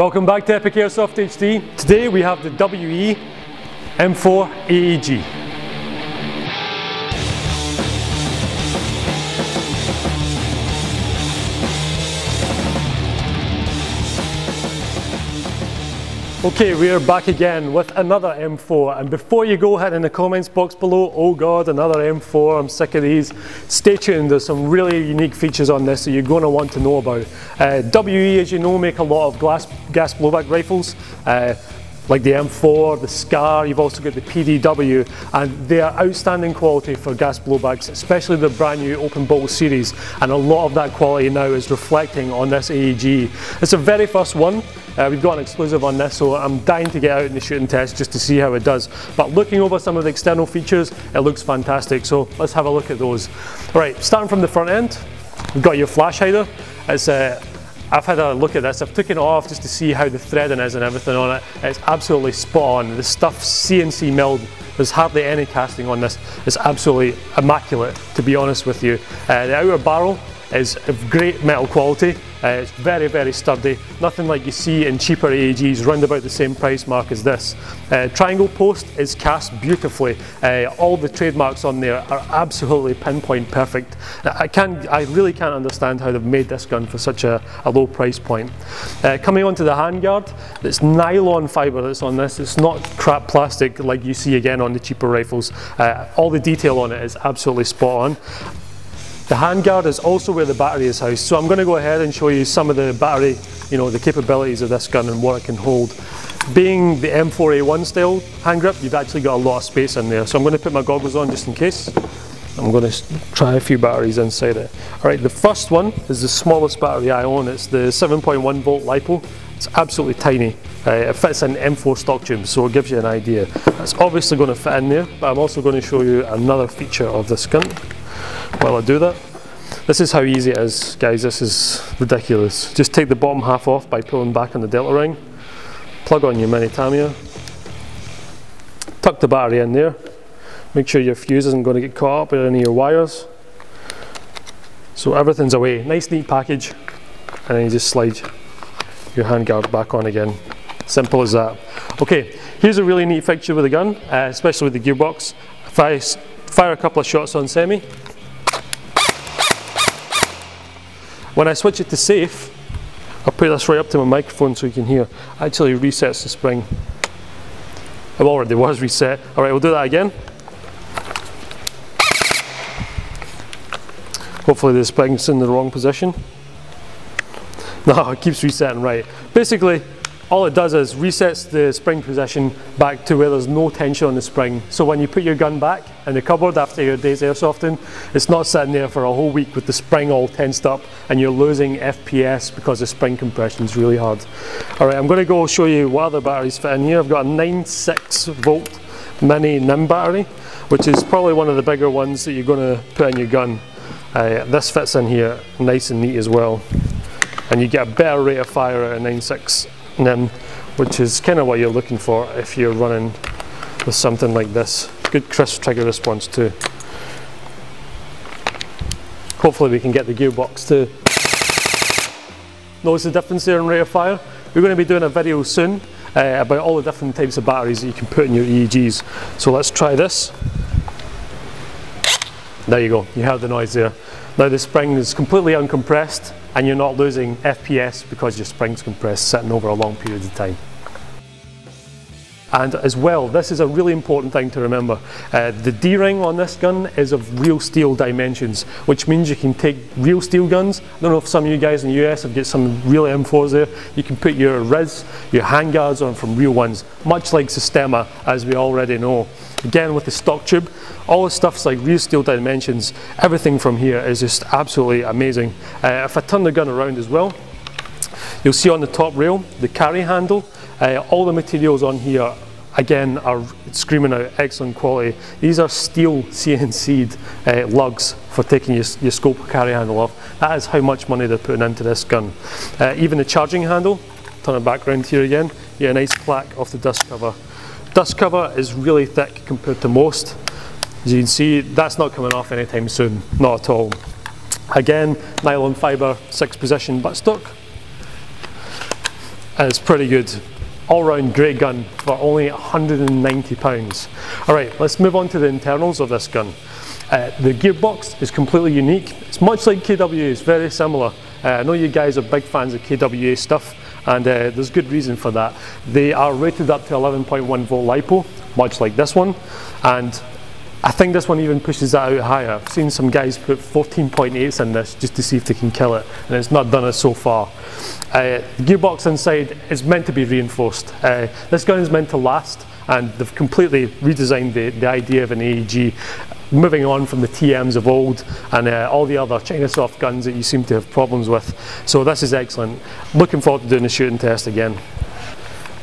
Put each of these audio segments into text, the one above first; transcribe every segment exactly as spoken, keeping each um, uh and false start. Welcome back to Epic Airsoft H D. Today we have the W E M four A E G. Okay, we are back again with another M four, and before you go ahead in the comments box below, oh god, another M four, I'm sick of these, stay tuned, there's some really unique features on this that you're going to want to know about. Uh, W E, as you know, make a lot of glass, gas blowback rifles, uh, like the M four, the SCAR, you've also got the P D W, and they are outstanding quality for gas blowbacks, especially the brand new open bowl series, and a lot of that quality now is reflecting on this A E G. It's the very first one, uh, we've got an exclusive on this, so I'm dying to get out in the shooting test just to see how it does, but looking over some of the external features, it looks fantastic, so let's have a look at those. Alright, starting from the front end, we've got your flash hider. It's a uh, I've had a look at this, I've taken it off just to see how the threading is and everything on it. It's absolutely spot on. The stuff C N C milled, there's hardly any casting on this. It's absolutely immaculate, to be honest with you. Uh, the outer barrel is of great metal quality. Uh, it's very, very sturdy. Nothing like you see in cheaper A E Gs, round about the same price mark as this. Uh, triangle post is cast beautifully. Uh, all the trademarks on there are absolutely pinpoint perfect. I can't, I really can't understand how they've made this gun for such a, a low price point. Uh, coming onto the handguard, it's nylon fibre that's on this. It's not crap plastic like you see again on the cheaper rifles. Uh, all the detail on it is absolutely spot on. The handguard is also where the battery is housed, so I'm going to go ahead and show you some of the battery, you know, the capabilities of this gun and what it can hold. Being the M four A one style hand grip, you've actually got a lot of space in there, so I'm going to put my goggles on just in case. I'm going to try a few batteries inside it. Alright, the first one is the smallest battery I own, it's the seven point one volt lipo. It's absolutely tiny. Uh, it fits in M four stock tubes, so it gives you an idea. It's obviously going to fit in there, but I'm also going to show you another feature of this gun. While I do that, this is how easy it is, guys. This is ridiculous. Just take the bottom half off by pulling back on the delta ring, plug on your mini Tamiya, tuck the battery in there, make sure your fuse isn't going to get caught up with any of your wires, so everything's away. Nice neat package, and then you just slide your handguard back on again. Simple as that. Okay, here's a really neat feature with the gun, uh, especially with the gearbox. If I fire a couple of shots on semi, when I switch it to safe, I'll put this right up to my microphone so you can hear. Actually resets the spring. It already was reset. Alright, we'll do that again. Hopefully the spring's in the wrong position. No, it keeps resetting right. Basically, all it does is resets the spring position back to where there's no tension on the spring. So when you put your gun back in the cupboard after your day's airsofting, it's not sitting there for a whole week with the spring all tensed up and you're losing F P S because the spring compression is really hard. Alright, I'm going to go show you what other batteries fit in here. I've got a nine point six volt mini NIM battery, which is probably one of the bigger ones that you're going to put in your gun. Uh, this fits in here nice and neat as well. And you get a better rate of fire at a nine point six. NIM, which is kind of what you're looking for if you're running with something like this. Good crisp trigger response too. Hopefully we can get the gearbox to notice the difference there in rate of fire. We're going to be doing a video soon uh, about all the different types of batteries that you can put in your E E Gs. So let's try this. There you go, you heard the noise there. Now the spring is completely uncompressed and you're not losing F P S because your spring's compressed sitting over a long period of time. And as well, this is a really important thing to remember. Uh, the D-ring on this gun is of real steel dimensions, which means you can take real steel guns. I don't know if some of you guys in the U S have got some real M fours there. You can put your R I S, your handguards on from real ones, much like Systema, as we already know. Again, with the stock tube, all the stuff's like real steel dimensions. Everything from here is just absolutely amazing. Uh, if I turn the gun around as well, you'll see on the top rail, the carry handle. Uh, all the materials on here, again, are screaming out excellent quality. These are steel C N C'd uh, lugs for taking your, your scope carry handle off. That is how much money they're putting into this gun. Uh, even the charging handle, turn it back around here again, you get a nice plaque off the dust cover. Dust cover is really thick compared to most. As you can see, that's not coming off anytime soon, not at all. Again, nylon fibre, six position buttstock. and it's pretty good. All-round great gun for only one hundred and ninety pounds. All right, let's move on to the internals of this gun. Uh, the gearbox is completely unique. It's much like K W A, it's very similar. Uh, I know you guys are big fans of K W A stuff, and uh, there's good reason for that. They are rated up to eleven point one volt lipo, much like this one, and I think this one even pushes that out higher. I've seen some guys put fourteen point eights in this just to see if they can kill it, and it's not done it so far. Uh, the gearbox inside is meant to be reinforced. Uh, this gun is meant to last, and they've completely redesigned the, the idea of an A E G, moving on from the T Ms of old and uh, all the other Chinasoft guns that you seem to have problems with. So this is excellent. Looking forward to doing the shooting test again.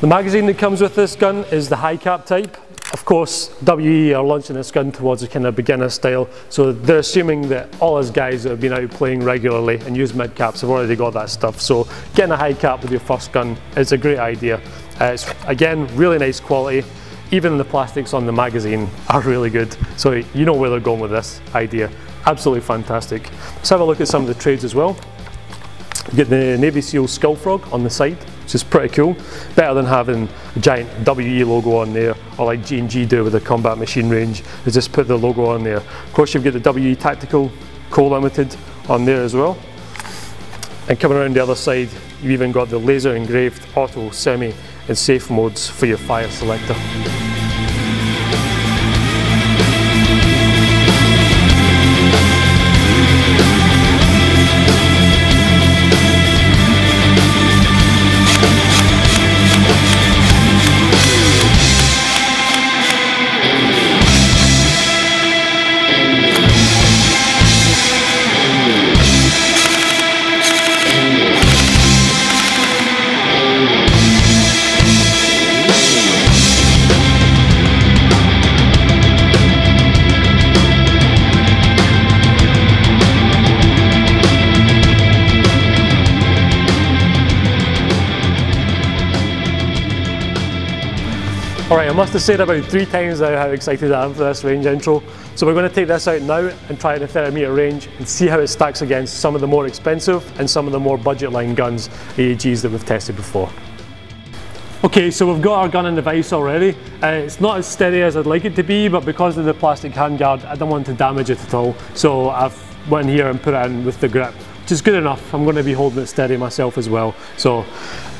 The magazine that comes with this gun is the high cap type. Of course, W E are launching this gun towards a kind of beginner style, so they're assuming that all us guys that have been out playing regularly and use mid caps have already got that stuff. So getting a high cap with your first gun is a great idea. Uh, it's again really nice quality. Even the plastics on the magazine are really good, so you know where they're going with this idea. Absolutely fantastic. Let's have a look at some of the trades as well. You get the Navy SEAL Skullfrog on the side, which is pretty cool. Better than having a giant W E logo on there, or like G and G do with the combat machine range, is just put the logo on there. Of course, you've got the W E Tactical Co Limited on there as well. And coming around the other side, you've even got the laser engraved auto, semi and safe modes for your fire selector. Alright, I must have said about three times now how excited I am for this range intro. So we're going to take this out now and try it at thirty meter range and see how it stacks against some of the more expensive and some of the more budget line guns, A E Gs, that we've tested before. Okay, so we've got our gun and device already. Uh, it's not as steady as I'd like it to be, but because of the plastic handguard, I don't want to damage it at all. So I've went here and put it in with the grip, which is good enough. I'm going to be holding it steady myself as well. So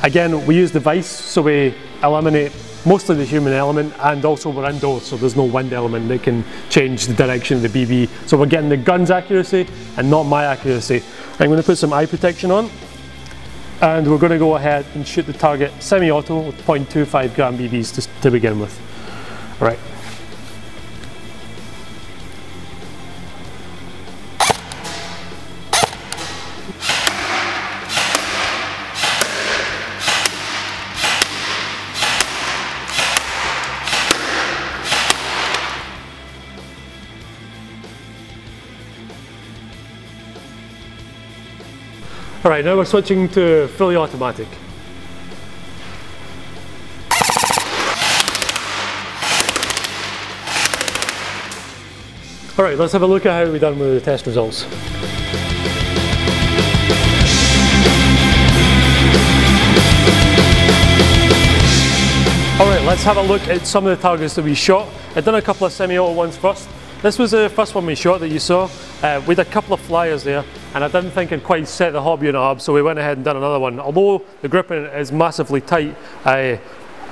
again, we use the vice, so we eliminate mostly the human element, and also we're indoors, so there's no wind element that can change the direction of the B B. So we're getting the gun's accuracy and not my accuracy. I'm going to put some eye protection on, and we're going to go ahead and shoot the target semi-auto with zero point two five gram B Bs just to begin with. All right. Alright, now we're switching to fully automatic. Alright, let's have a look at how we've done with the test results. Alright, let's have a look at some of the targets that we shot. I've done a couple of semi-auto ones first. This was the first one we shot that you saw. Uh, we had a couple of flyers there, and I didn't think I'd quite set the hobby unit up, so we went ahead and done another one. Although the gripping is massively tight, I,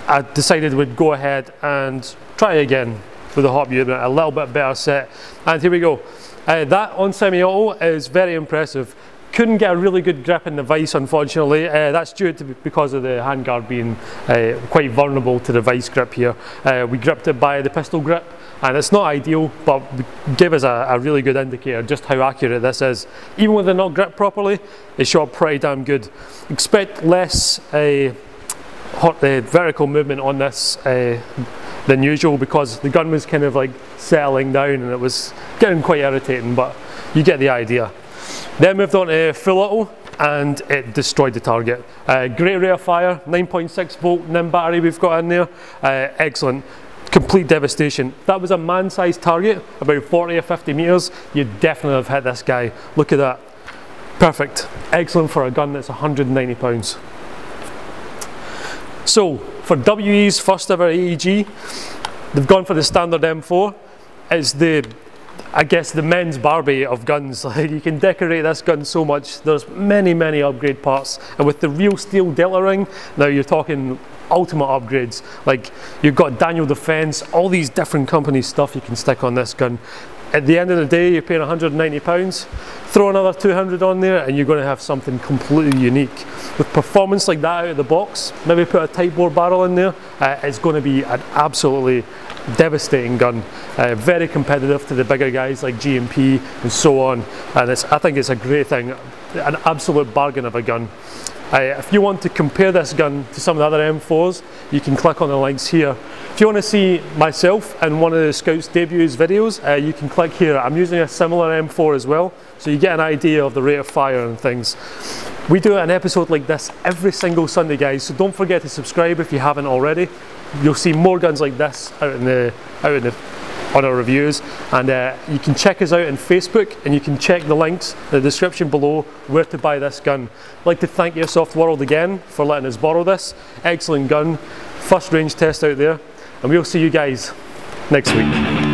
I decided we'd go ahead and try again with the hobby unit, a little bit better set. And here we go. Uh, that on semi-auto is very impressive. Couldn't get a really good grip in the vice, unfortunately. Uh, that's due to because of the handguard being uh, quite vulnerable to the vice grip here. Uh, we gripped it by the pistol grip, and it's not ideal, but gave us a, a really good indicator just how accurate this is. Even with it not gripped properly, it shot pretty damn good. Expect less uh, hot, uh, vertical movement on this uh, than usual, because the gun was kind of like settling down and it was getting quite irritating, but you get the idea. Then moved on to full auto, and it destroyed the target. Uh, great rate of fire, nine point six volt NIM battery we've got in there, uh, excellent. Complete devastation. That was a man-sized target, about forty or fifty meters. You definitely have hit this guy. Look at that. Perfect. Excellent for a gun that's one hundred and ninety pounds. So for W E's first ever A E G, they've gone for the standard M four. It's the, I guess, the men's Barbie of guns. Like, you can decorate this gun so much. There's many, many upgrade parts. And with the real steel delta ring, now you're talking ultimate upgrades. Like, you've got Daniel Defense, all these different company stuff you can stick on this gun. At the end of the day, you're paying one hundred and ninety pounds, throw another two hundred on there and you're going to have something completely unique. With performance like that out of the box, maybe put a tight bore barrel in there, uh, it's going to be an absolutely devastating gun. Uh, very competitive to the bigger guys like G M P and so on, and it's, I think it's a great thing, an absolute bargain of a gun. Uh, if you want to compare this gun to some of the other M fours, you can click on the links here. If you want to see myself and one of the Scouts debuts videos, uh, you can click here. I'm using a similar M four as well, so you get an idea of the rate of fire and things. We do an episode like this every single Sunday, guys, so don't forget to subscribe if you haven't already. You'll see more guns like this out in the, out in the on our reviews, and uh, you can check us out on Facebook, and you can check the links in the description below where to buy this gun. I'd like to thank Airsoft World again for letting us borrow this. Excellent gun, first range test out there, and we'll see you guys next week.